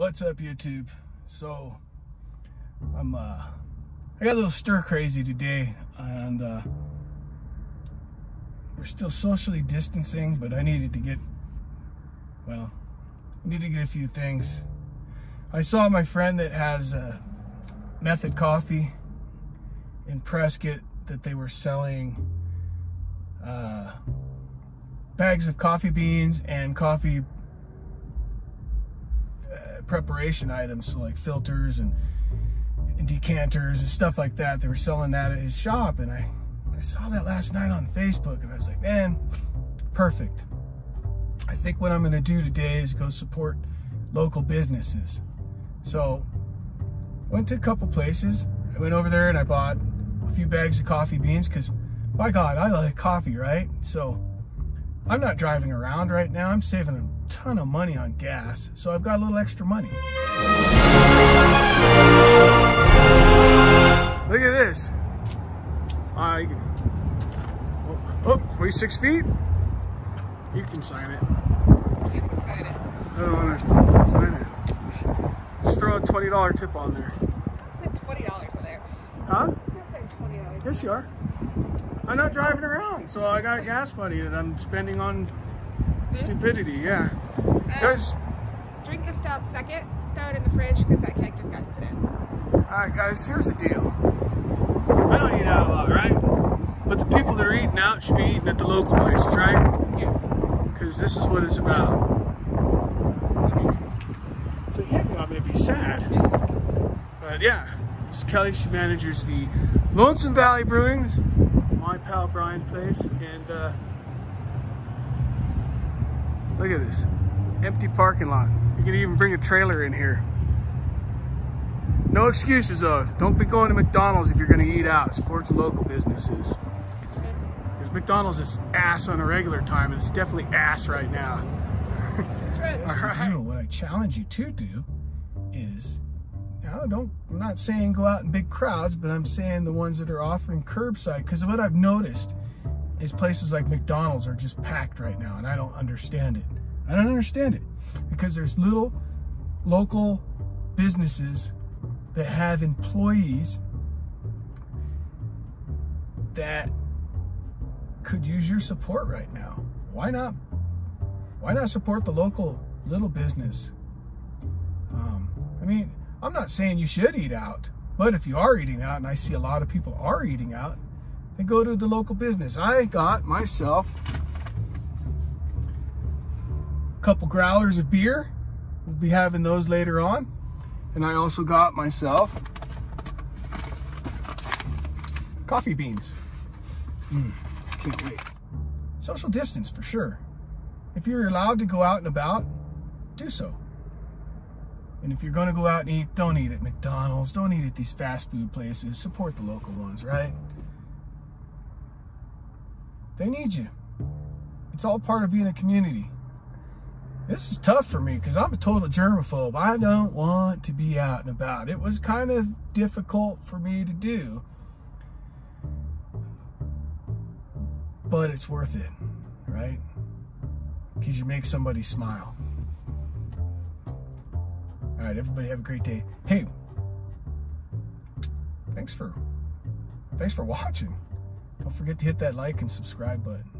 What's up, YouTube? So I got a little stir crazy today, and we're still socially distancing, but I needed to get, well, I need to get a few things. I saw my friend that has Method Coffee in Prescott, that they were selling bags of coffee beans and coffee preparation items, so like filters and decanters and stuff like that. They were selling that at his shop, and I saw that last night on Facebook, and I was like, man, perfect. I think what I'm gonna do today is go support local businesses. So went to a couple places. I went over there and I bought a few bags of coffee beans, because my God, I like coffee, right? So I'm not driving around right now. I'm saving a ton of money on gas, so I've got a little extra money. Look at this. Wait, 6 feet? You can sign it. You can sign it. I don't want to sign it. Just throw a $20 tip on there. I put $20 on there. Huh? I'm not putting $20. Yes, you are. I'm not driving around, so I got gas money that I'm spending on stupidity, yeah. Guys, drink the stout second, throw it in the fridge, because that keg just got put in. Alright guys, here's the deal. I don't eat out a lot, right? But the people that are eating out should be eating at the local places, right? Yes. Because this is what it's about. If they hit me, I'm going to be sad. But yeah, this is Kelly. She manages the Lonesome Valley Brewing. My pal Brian's place, and look at this empty parking lot. You can even bring a trailer in here. No excuses though. Don't be going to McDonald's if you're going to eat out. Sports local businesses. Because McDonald's is ass on a regular time, and it's definitely ass right now. All right. You know, what I challenge you to do is, I'm not saying go out in big crowds, but I'm saying the ones that are offering curbside, because what I've noticed is places like McDonald's are just packed right now, and I don't understand it. I don't understand it, because there's little local businesses that have employees that could use your support right now. Why not? Why not support the local little business? I mean, I'm not saying you should eat out, but if you are eating out, and I see a lot of people are eating out, then go to the local business. I got myself a couple growlers of beer. We'll be having those later on. And I also got myself coffee beans. Can't wait. Social distance for sure. If you're allowed to go out and about, do so. And if you're going to go out and eat, don't eat at McDonald's. Don't eat at these fast food places. Support the local ones, right? They need you. It's all part of being a community. This is tough for me, because I'm a total germaphobe. I don't want to be out and about. It was kind of difficult for me to do, but it's worth it, right? Because you make somebody smile. All right, everybody have a great day. Hey, thanks for watching. Don't forget to hit that like and subscribe button.